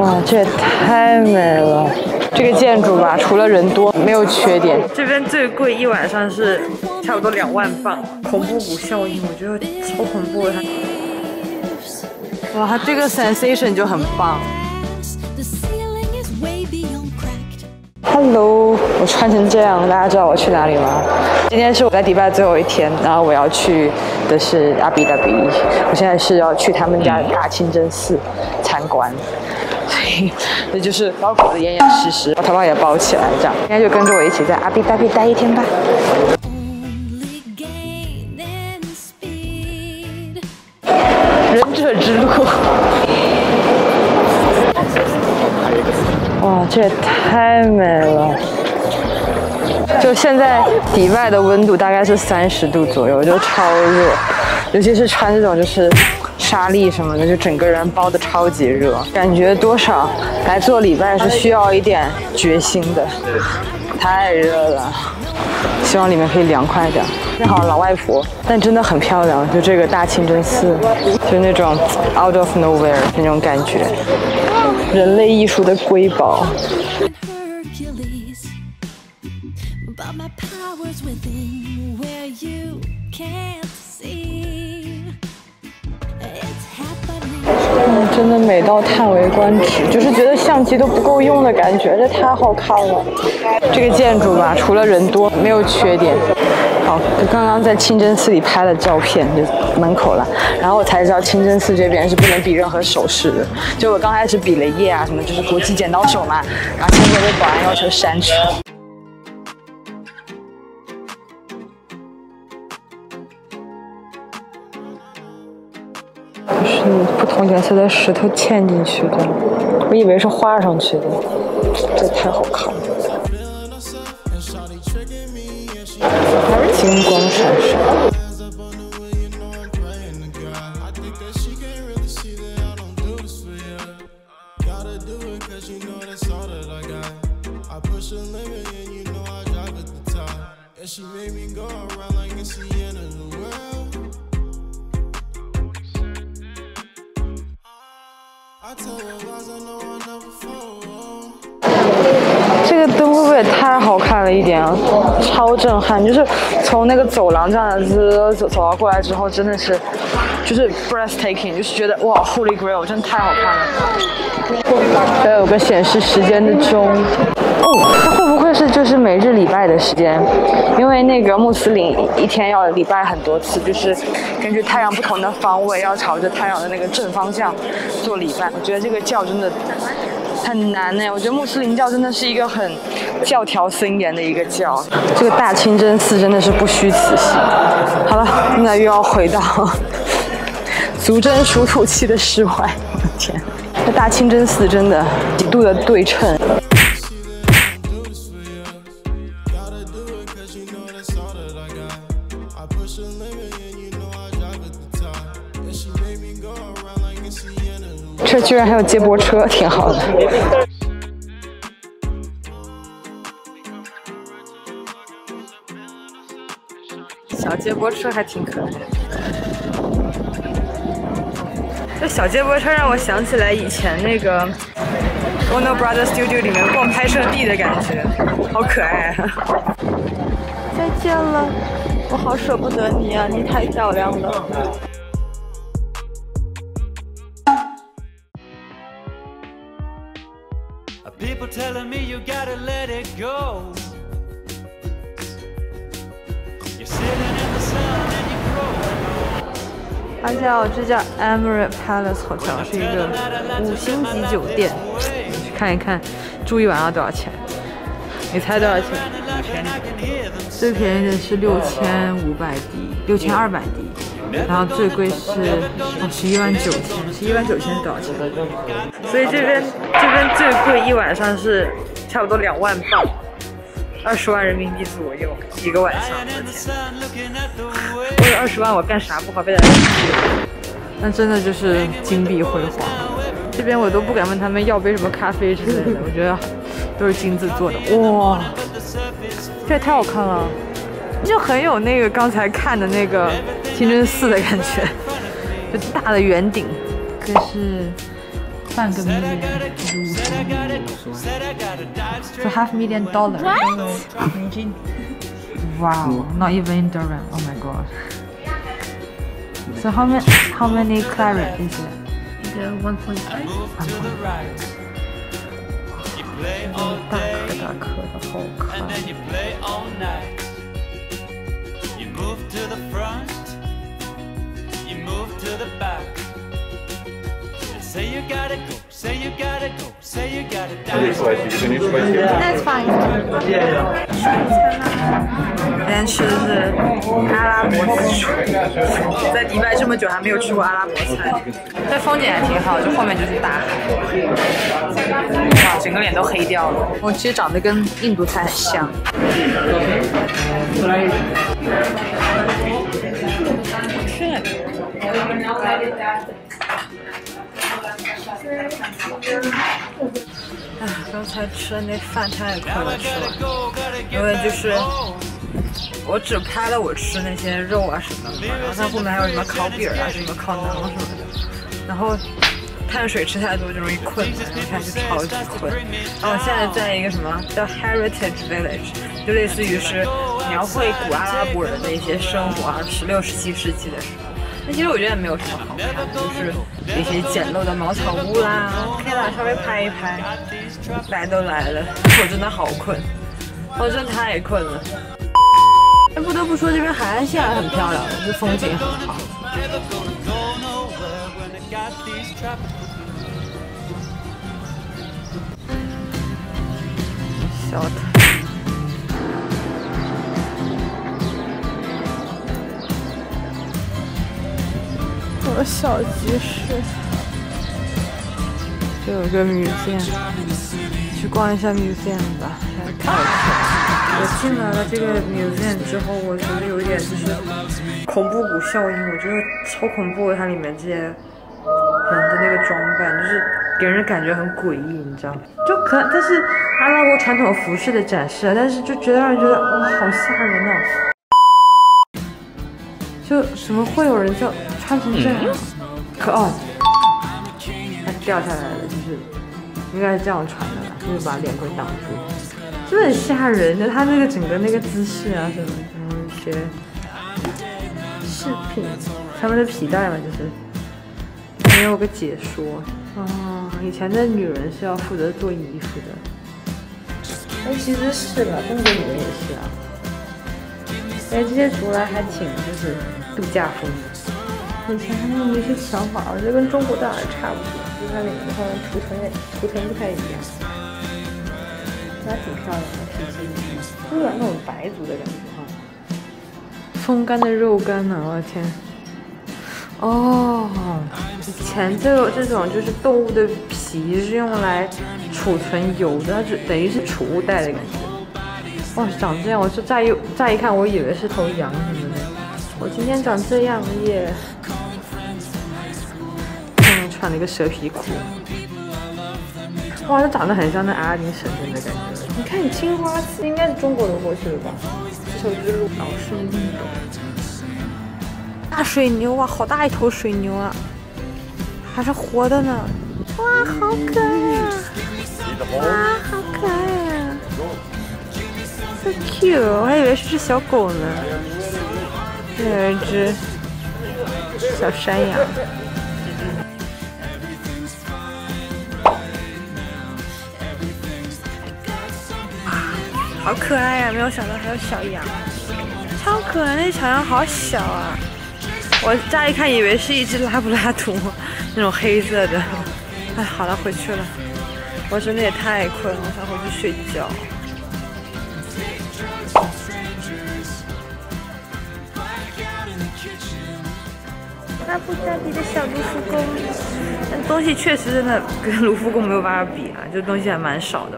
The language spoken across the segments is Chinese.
哇，这也太美了！这个建筑吧，除了人多没有缺点。这边最贵一晚上是差不多2万镑，恐怖谷效应，我觉得超恐怖的。哇，它这个 sensation 就很棒。 Hello， 我穿成这样，大家知道我去哪里吗？今天是我在迪拜最后一天，然后我要去的是阿布达比，我现在是要去他们家的大清真寺参观，所以这就是包裹的严严实实，我头发也包起来，这样应该就跟着我一起在阿布达比待一天吧。 哇，这也太美了！就现在，迪拜的温度大概是30度左右，就超热，尤其是穿这种就是纱丽什么的，就整个人包的超级热，感觉多少来做礼拜是需要一点决心的。太热了，希望里面可以凉快点。正好老外婆，但真的很漂亮，就这个大清真寺，就那种 out of nowhere 那种感觉。 人类艺术的瑰宝。嗯，真的美到叹为观止，就是觉得相机都不够用的感觉，这太好看了。这个建筑吧，除了人多没有缺点。 好，就刚刚在清真寺里拍了照片，就门口了。然后我才知道清真寺这边是不能比任何手势的。就我刚开始比了耶啊什么，就是国际剪刀手嘛，然后现在被保安要求删除。就是不同颜色的石头嵌进去的，我以为是画上去的，这太好看了。 金光闪闪。这个灯会不会也太好看了一点啊？ 超震撼！就是从那个走廊这样子走到过来之后，真的是就是 breathtaking， 就是觉得哇 ，Holy Grail， 真的太好看了。这有个显示时间的钟，哦，它会不会是就是每日礼拜的时间？因为那个穆斯林一天要礼拜很多次，就是根据太阳不同的方位，要朝着太阳的那个正方向做礼拜。我觉得这个教真的很难呢。我觉得穆斯林教真的是一个很。 教条森严的一个教，这个大清真寺真的是不虚此行。好了，现在又要回到足真暑土期的室外，我的天，这大清真寺真的极度的对称。 这居然还有接驳车，挺好的。 小接驳车还挺可爱的。这小接驳车让我想起来以前那个 Warner Brothers Studio 里面逛拍摄地的感觉，好可爱啊！再见了，我好舍不得你啊，你太漂亮了。People telling me you gotta let it go.而且我这家 Emirates Palace 好像是一个5星级酒店，去看一看住一晚上多少钱？你猜多少钱？最便宜的是6500迪，6200迪，然后最贵是119000，119000多少钱？所以这边最贵一晚上是差不多2万镑。 20万人民币左右一个晚上，我的天！为了20万，我干啥不好被人欺负？那真的就是金碧辉煌。这边我都不敢问他们要杯什么咖啡之类的，我觉得都是金子做的。哇，这也太好看了，就很有那个刚才看的那个清真寺的感觉，就大的圆顶，这是半个 million， for $500,000. What? Wow, not even in dirham. Oh my god. So how many claret is it? 1.5. And then you play all night. You move to the front. You move to the back. Say you gotta go. Say you gotta go. Say you gotta die. That's fine. Then she's阿拉伯菜，在迪拜这么久还没有吃过阿拉伯菜。但风景还挺好，就后面就是大海，整个脸都黑掉了。我其实长得跟印度菜很像。哎，刚才吃的那饭太快了，吃了，因为就是我只拍了我吃那些肉啊什么的，然后它后面还有什么烤饼啊、什么烤馕什么的，然后碳水吃太多就容易困，然后开始超级困。然后我现在在一个什么叫 Heritage Village， 就类似于是描绘古阿拉伯人的一些生活啊，16、17世纪的时候。 那其实我觉得也没有什么好看的，就是有些简陋的茅草屋啦，可以来稍微拍一拍。来都来了，我真的好困，我真的太困了。不得不说，这边海岸线很漂亮，这风景很好。小的。 小集市，这有个 museum， 去逛一下 museum 吧，太酷了。我进来了这个 museum 之后，我觉得有一点就是恐怖谷效应，我觉得超恐怖，它里面这些人的那个装扮，就是给人感觉很诡异，你知道吗？就可但是阿拉伯传统服饰的展示，但是就觉得让人觉得哇，好吓人啊！就什么会有人叫？ 穿成这样，可哦，它掉下来了，就是应该是这样穿的吧，就是把脸会挡住，就很吓人的。它那个整个那个姿势啊什么，然后一些饰品，他们的皮带嘛，就是没有个解说。哦，以前的女人是要负责做衣服的，哎，其实是吧，中国女人也是啊。哎，这些族来还挺就是度假风的。 以前他们那些想法，我觉得跟中国大海差不多，就是它里面好像图腾不太一样，还挺漂亮的，挺精致，有点那种白族的感觉哈。风干的肉干呢、啊，我的天！哦，以前这种就是动物的皮是用来储存油的，它等于是储物袋的感觉。哇，长这样，我就乍一看，我以为是头羊什么的。我今天长这样也。 穿了一个蛇皮裤，哇，它长得很像那阿拉丁神灯的感觉。你看你青花瓷应该是中国流过去的吧？丝绸之路，老是印度。大水牛啊，好大一头水牛啊，还是活的呢。哇，好可爱啊！哇，好可爱啊 ！So cute， 我还以为是只小狗呢。这有一只小山羊。 好可爱呀、啊！没有想到还有小羊，超可爱！那小羊好小啊！我乍一看以为是一只拉布拉多，那种黑色的。哎，好了，回去了。我真的也太困了，我想回去睡觉。阿布扎比的小卢浮宫，但东西确实真的跟卢浮宫没有办法比啊，这东西还蛮少的。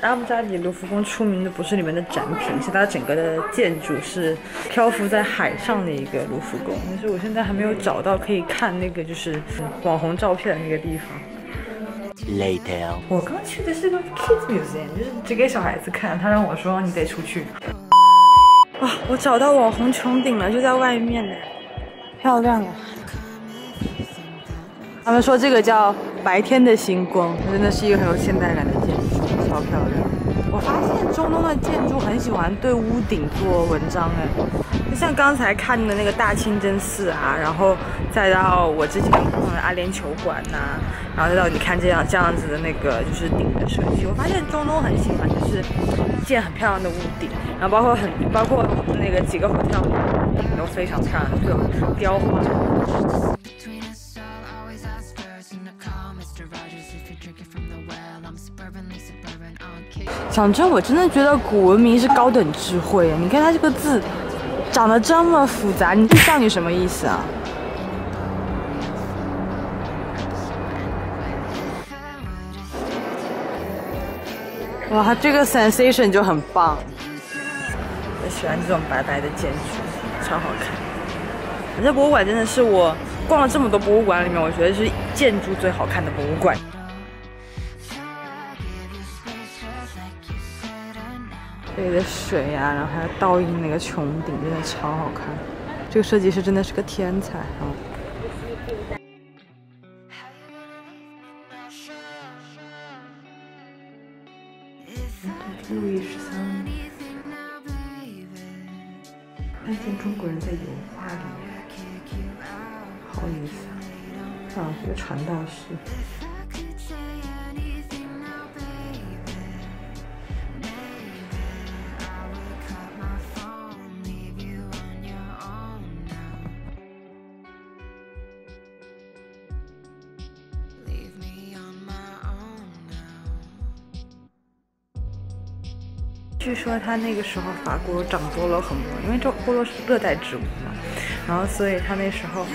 阿布扎比卢浮宫出名的不是里面的展品，是它整个的建筑是漂浮在海上的一个卢浮宫。但是我现在还没有找到可以看那个就是网红照片的那个地方。Later， 我刚去的是个 kids museum， 就是只给小孩子看。他让我说你得出去。哇、哦，我找到网红穹顶了，就在外面呢，漂亮啊！他们说这个叫白天的星光，真的是一个很有现代感的建筑，超漂亮。我发现中东的建筑很喜欢对屋顶做文章，就像刚才看的那个大清真寺啊，然后再到我之前逛的阿联酋馆呐、然后再到你看这样子的那个就是顶的设计。我发现中东很喜欢就是建很漂亮的屋顶，然后包括那个几个火跳都非常漂亮，各种雕花。 讲真，我真的觉得古文明是高等智慧。你看它这个字长得这么复杂，你这到底什么意思啊？哇，它这个 sensation 就很棒。我喜欢这种白白的建筑，超好看。这博物馆真的是我逛了这么多博物馆里面，我觉得是建筑最好看的博物馆。 这里的水啊，然后还有倒映那个穹顶，真的超好看。这个设计师真的是个天才啊！路易十三，看见中国人在油画里面，好有意思啊！啊，这个传道士。 据说他那个时候法国长菠萝很多，因为这菠萝是热带植物嘛，然后所以他那时候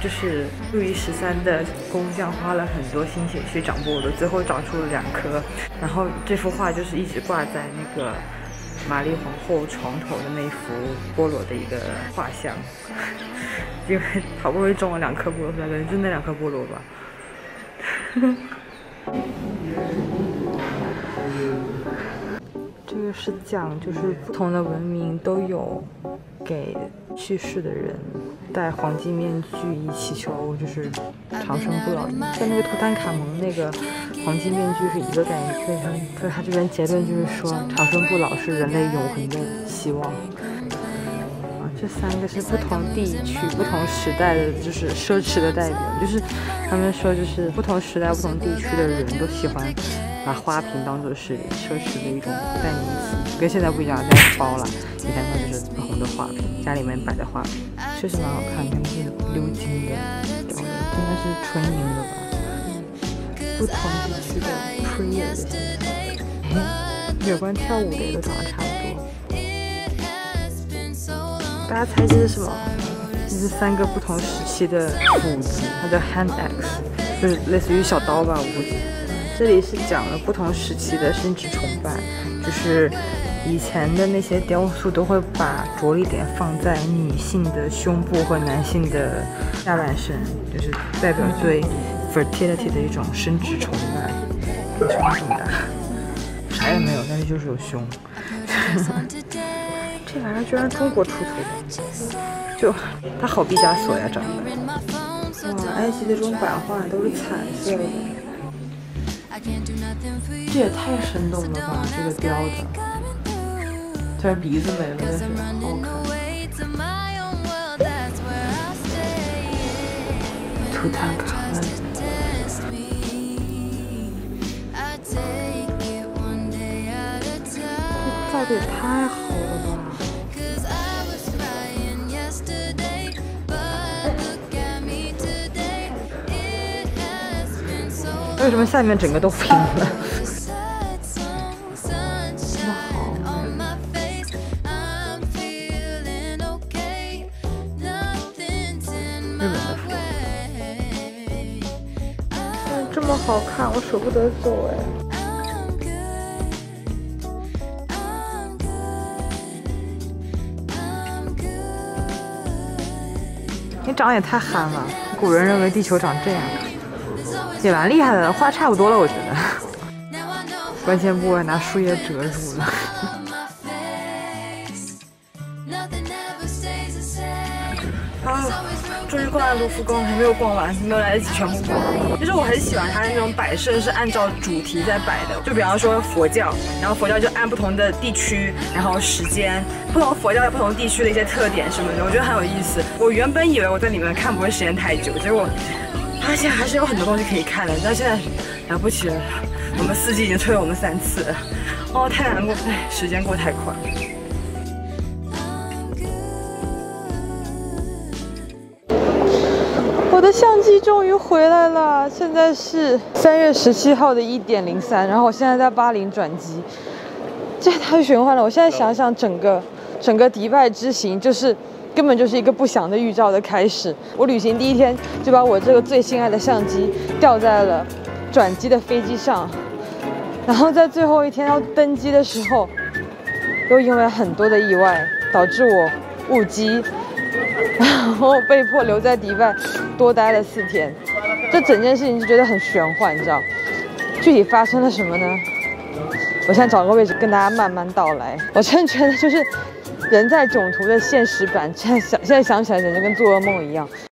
就是路易十三的工匠花了很多心血去长菠萝，最后长出了2棵，然后这幅画就是一直挂在那个玛丽皇后床头的那幅菠萝的一个画像，因为好不容易种了2棵菠萝，可能就那2棵菠萝吧。这个是讲，就是不同的文明都有给去世的人戴黄金面具，以祈求就是长生不老。像那个图坦卡蒙那个黄金面具是一个概念，所以他这边结论就是说，长生不老是人类永恒的希望。啊，这3个是不同地区、不同时代的，就是奢侈的代表，就是他们说就是不同时代、不同地区的人都喜欢。 把花瓶当做是奢侈的一种代名词，跟现在不一样，现在是包了。你看它就是粉红的花瓶，家里面摆的花瓶，确实蛮好看的。它是鎏金的，雕的，应该是纯银的吧。不同地区的 prayer 的，有关跳舞的也都长得差不多。大家猜这是什么？这是3个不同时期的斧子，它叫 hand axe， 就是类似于小刀吧，我估计。 这里是讲了不同时期的生殖崇拜，就是以前的那些雕塑都会把着力点放在女性的胸部和男性的下半身，就是代表对 fertility 的一种生殖崇拜。胸这么大，啥也没有，但是就是有胸。这玩意儿居然中国出土的，就它好毕加索呀，长得。哇，埃及的这种版画都是彩色的。 这也太生动了吧！这个雕的，虽然鼻子没了，但是好看。图坦卡蒙，这造的也太好了吧！为什么下面整个都平了？ 好看，我舍不得走哎。你长得也太憨了，古人认为地球长这样，也蛮厉害的，画差不多了，我觉得。关键部位拿树叶遮住了。啊，终于去逛了卢浮宫，还没有逛完，没有来得及全部逛。其实我很喜欢它的那种摆设，是按照主题在摆的。就比方说佛教，然后佛教就按不同的地区，然后时间，不同佛教在不同地区的一些特点什么的，我觉得很有意思。我原本以为我在里面看不会时间太久，结果发现还是有很多东西可以看的。但现在来不及了，我们四季已经催了我们3次了，哦，太难过，哎，时间过太快。 我的相机终于回来了，现在是3月17号的1:03，然后我现在在巴林转机，这太玄幻了。我现在想想，整个迪拜之行就是根本就是一个不祥的预兆的开始。我旅行第一天就把我这个最心爱的相机掉在了转机的飞机上，然后在最后一天要登机的时候，又因为很多的意外导致我误机。 然后被迫留在迪拜多待了4天，这整件事情就觉得很玄幻，你知道？具体发生了什么呢？我现在找个位置跟大家慢慢道来。我真觉得就是人在囧途的现实版，现在想起来简直跟做噩梦一样。